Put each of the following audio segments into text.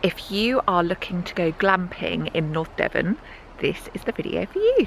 If you are looking to go glamping in North Devon, this is the video for you.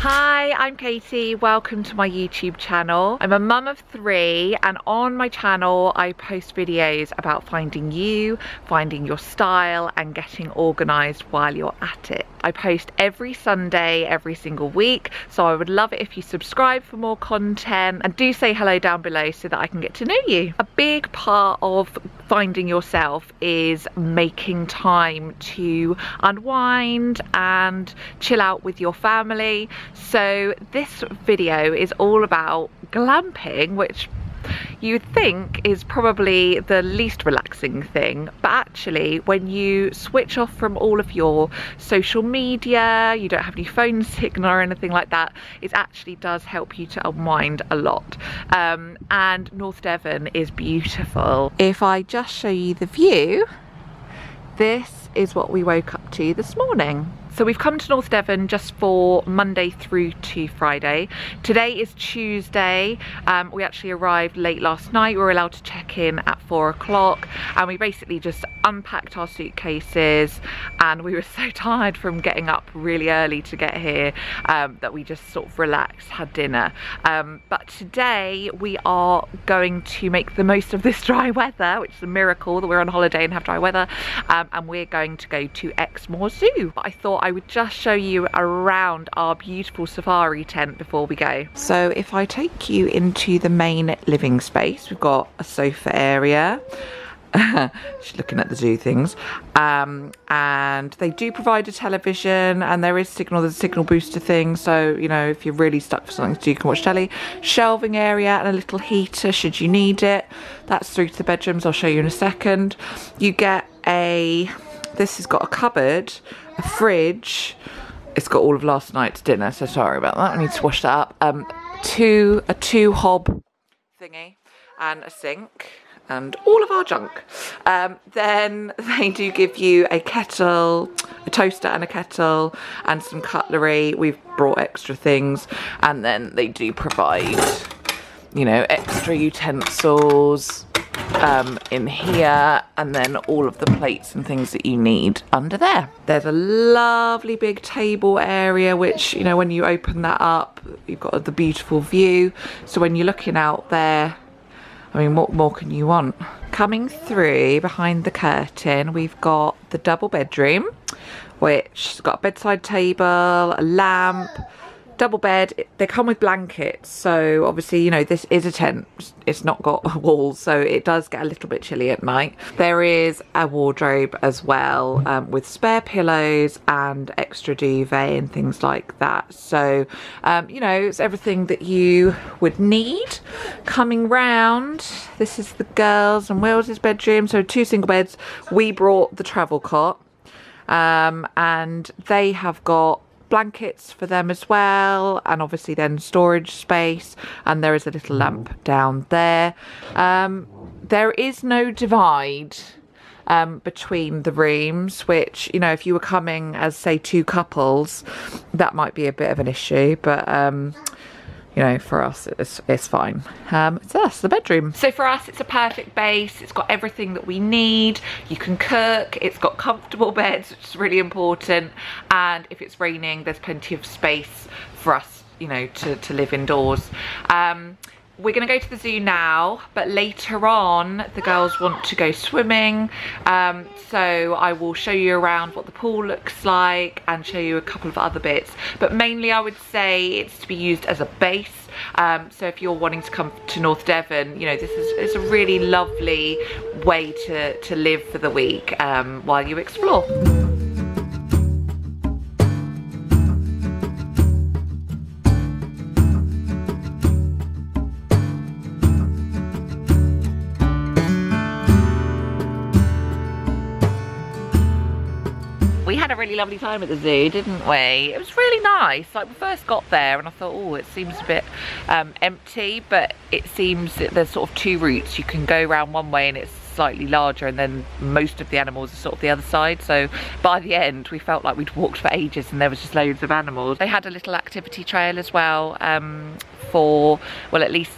Hi, I'm Katy, welcome to my YouTube channel. I'm a mum of three, and on my channel I post videos about finding you, finding your style and getting organised while you're at it. I post every Sunday, every single week, so I would love it if you subscribe for more content, and do say hello down below so that I can get to know you. A big part of finding yourself is making time to unwind and chill out with your family. So this video is all about glamping, which you'd think is probably the least relaxing thing, but actually when you switch off from all of your social media, you don't have any phone signal or anything like that, it actually does help you to unwind a lot. And North Devon is beautiful. If I just show you the view, this is what we woke up to this morning. So we've come to North Devon just for Monday through to Friday. Today is Tuesday. We actually arrived late last night. We were allowed to check in at 4 o'clock, and we basically just unpacked our suitcases, and we were so tired from getting up really early to get here that we just sort of relaxed, had dinner. But today we are going to make the most of this dry weather, which is a miracle that we're on holiday and have dry weather, and we're going to go to Exmoor Zoo. But I thought I would just show you around our beautiful safari tent before we go. So if I take you into the main living space, we've got a sofa area. She's looking at the zoo things. And they do provide a television, and there is signal, there's a signal booster thing, so you know, if you're really stuck for something to do, you can watch telly. Shelving area and a little heater should you need it. That's through to the bedrooms, I'll show you in a second. You get a, this has got a cupboard, a fridge, it's got all of last night's dinner, so sorry about that, I need to wash that up. A two hob thingy and a sink and all of our junk. Then they do give you a kettle, a toaster and a kettle, and some cutlery. We've brought extra things, and then they do provide, you know, extra utensils in here, and then all of the plates and things that you need under there. There's a lovely big table area, which, you know, when you open that up, you've got the beautiful view. So when you're looking out there, I mean, what more can you want? Coming through behind the curtain, we've got the double bedroom, which has got a bedside table, a lamp, double bed. They come with blankets, so obviously, you know, this is a tent, it's not got walls, so it does get a little bit chilly at night. There is a wardrobe as well, with spare pillows and extra duvet and things like that. So you know, it's everything that you would need. Coming round, this is the girls and Wills' bedroom, so two single beds. We brought the travel cot, and they have got blankets for them as well, and obviously then storage space, and there is a little lamp down there. There is no divide between the rooms, which, you know, if you were coming as, say, two couples, that might be a bit of an issue, but you know, for us, it's fine. So that's the bedroom. So for us, it's a perfect base. It's got everything that we need. You can cook. It's got comfortable beds, which is really important. And if it's raining, there's plenty of space for us, you know, to live indoors. We're going to go to the zoo now, but later on, the girls want to go swimming. So I will show you around what the pool looks like and show you a couple of other bits. But mainly, I would say it's to be used as a base. So if you're wanting to come to North Devon, you know, it's a really lovely way to live for the week while you explore. A really lovely time at the zoo, didn't we? It was really nice. Like, we first got there and I thought, oh, it seems a bit empty, but it seems that there's sort of two routes. You can go around one way and it's slightly larger, and then most of the animals are sort of the other side. So by the end we felt like we'd walked for ages and there was just loads of animals. They had a little activity trail as well, for, well, at least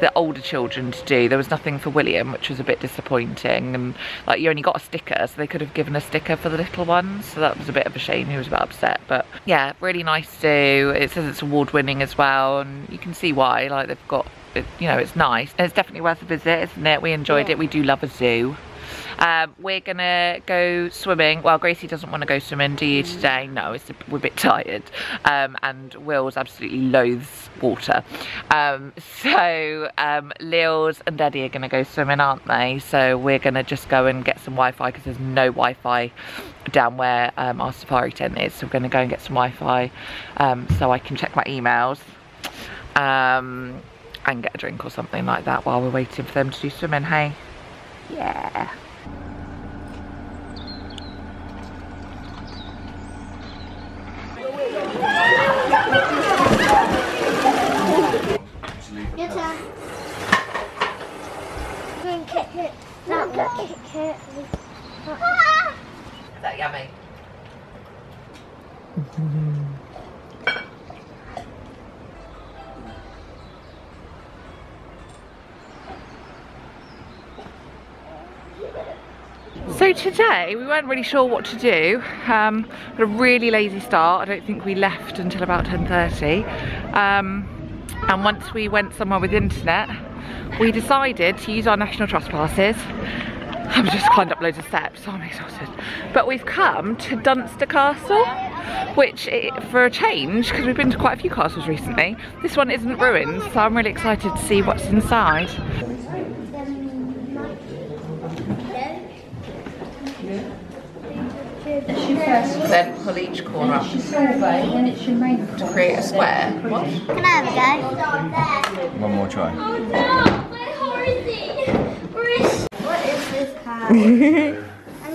the older children to do. There was nothing for William, which was a bit disappointing, and like you only got a sticker, so they could have given a sticker for the little ones, so that was a bit of a shame. He was a bit upset, but yeah, really nice zoo. It says it's award-winning as well, and you can see why. Like they've got, you know, it's nice, and it's definitely worth a visit, isn't it? We enjoyed it. We do love a zoo. We're gonna go swimming. Well, Gracie doesn't want to go swimming, do you, today? No, we're a bit tired, and Wills absolutely loathes water, so Lils and Daddy are gonna go swimming, aren't they? So we're gonna just go and get some Wi-Fi, because there's no Wi-Fi down where our safari tent is, so we're gonna go and get some Wi-Fi, so I can check my emails and get a drink or something like that while we're waiting for them to do swimming, hey? Yeah. Your turn. Green kick it. No, kick it. Is that yummy? So today we weren't really sure what to do. Got a really lazy start. I don't think we left until about 10:30, and once we went somewhere with internet, we decided to use our National Trust passes. I've just climbed up loads of steps, so I'm exhausted. But we've come to Dunster Castle, which, for a change, because we've been to quite a few castles recently, this one isn't ruined, so I'm really excited to see what's inside. Then pull each corner up to create a square. What? Can I have a go? One more try. Oh no! My horsey! What is this card? I'm going to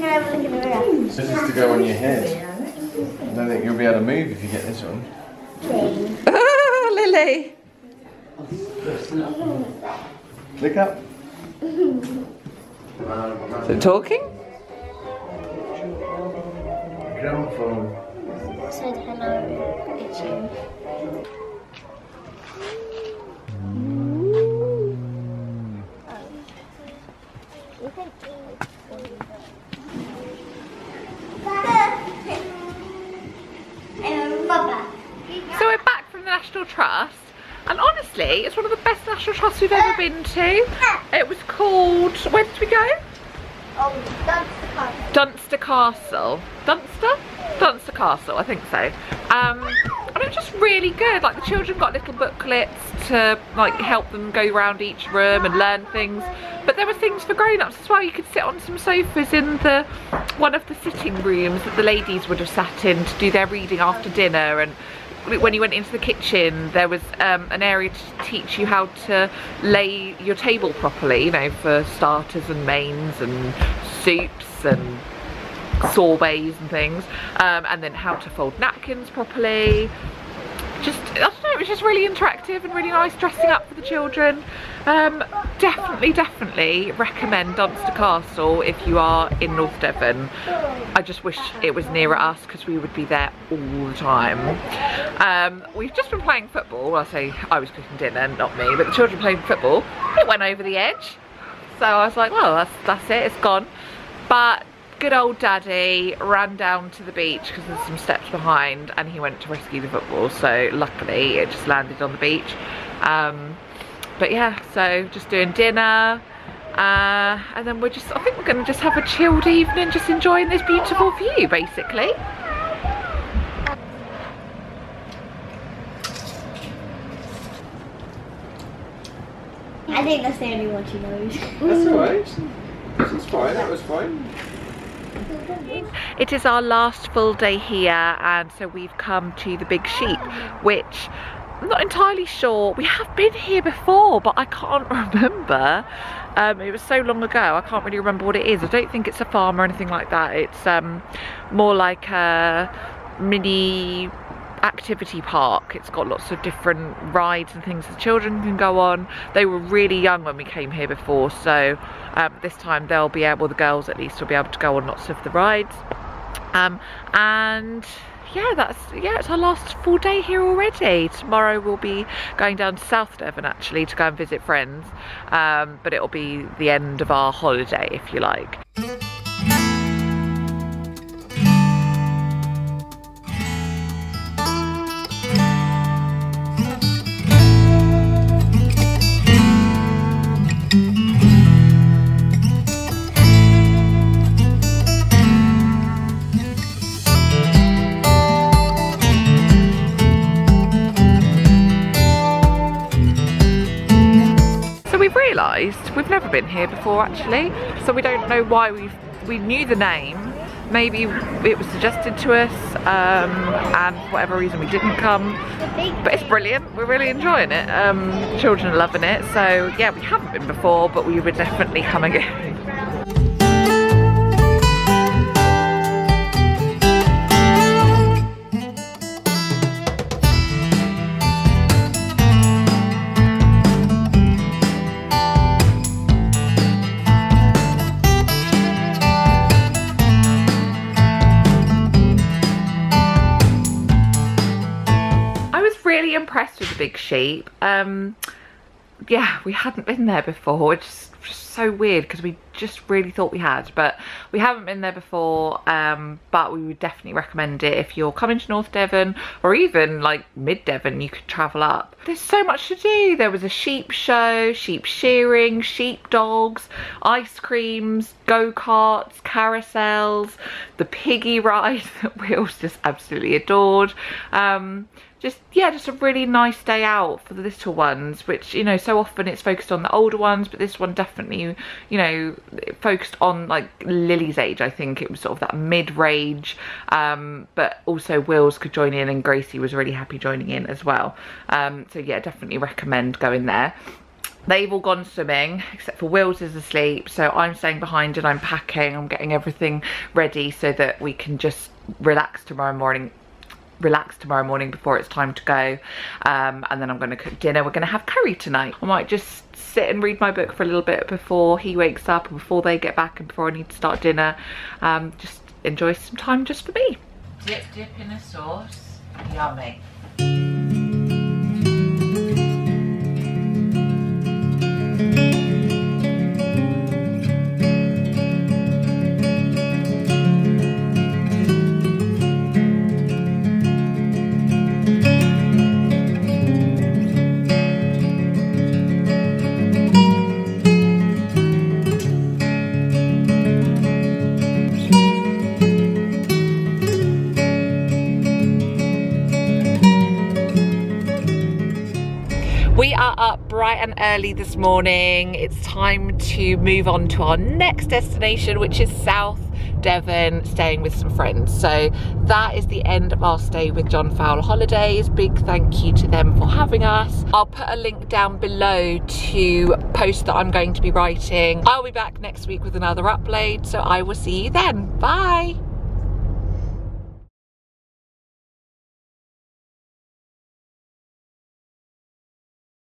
have a look at the rest. This is to go on your head. I don't think you'll be able to move if you get this one. Oh, Lily! Look up. Is it talking? Gramophone. It said hello, it's you. So we're back from the National Trust, and honestly, it's one of the best National Trusts we've ever been to. It was called, where did we go? Dunster Castle. Dunster Castle. Dunster? Dunster Castle, I think so. And it was just really good. Like the children got little booklets to like help them go around each room and learn things. But there were things for grown-ups as well. You could sit on some sofas in the one of the sitting rooms that the ladies would have sat in to do their reading after dinner. And when you went into the kitchen, there was an area to teach you how to lay your table properly, you know, for starters and mains and soups and sorbets and things, and then how to fold napkins properly. Just, I don't know, it was just really interactive and really nice, dressing up for the children. Definitely recommend Dunster Castle if you are in North Devon. I just wish it was nearer us, because we would be there all the time. We've just been playing football. Well, I say I was cooking dinner, not me, but the children played football. It went over the edge, so I was like, well, that's it, it's gone. But good old Daddy ran down to the beach, because there's some steps behind, and he went to rescue the football, so luckily it just landed on the beach. But yeah, so just doing dinner, and then I think we're going to just have a chilled evening, just enjoying this beautiful view basically. I think that's the only one she knows. That's alright, that's fine, that was fine. It is our last full day here, and so we've come to the Big Sheep, which I'm not entirely sure. We have been here before, but I can't remember. It was so long ago, I can't really remember what it is. I don't think it's a farm or anything like that. It's more like a mini activity park. It's got lots of different rides and things that children can go on. They were really young when we came here before, so this time they'll be able, the girls at least, will be able to go on lots of the rides. And yeah, it's our last full day here already. Tomorrow we'll be going down to South Devon actually to go and visit friends, but it'll be the end of our holiday, if you like. We've never been here before actually, so we don't know why we knew the name. Maybe it was suggested to us, and for whatever reason we didn't come, but it's brilliant. We're really enjoying it. Children are loving it, so yeah, we haven't been before, but we would definitely come again. Impressed with the Big Sheep. Yeah, we hadn't been there before. It's just so weird because we just really thought we had, but we haven't been there before. But we would definitely recommend it if you're coming to North Devon or even like mid Devon. You could travel up. There's so much to do. There was a sheep show, sheep shearing, sheep dogs, ice creams, go-karts, carousels, the piggy ride that Wills just absolutely adored. Just a really nice day out for the little ones, which, you know, so often it's focused on the older ones, but this one definitely, you know, focused on like Lily's age. I think it was sort of that mid-range, but also Wills could join in and Gracie was really happy joining in as well. So yeah, definitely recommend going there. They've all gone swimming except for Wills is asleep, so I'm staying behind and I'm packing. I'm getting everything ready so that we can just relax tomorrow morning before it's time to go, and then I'm going to cook dinner. We're going to have curry tonight. I might just sit and read my book for a little bit before he wakes up, and before they get back, and before I need to start dinner. Just enjoy some time just for me. Dip in a sauce, yummy. Bright and early this morning. It's time to move on to our next destination, which is South Devon, staying with some friends. So that is the end of our stay with John Fowler Holidays. Big thank you to them for having us. I'll put a link down below to post that I'm going to be writing. I'll be back next week with another upload, so I will see you then. Bye.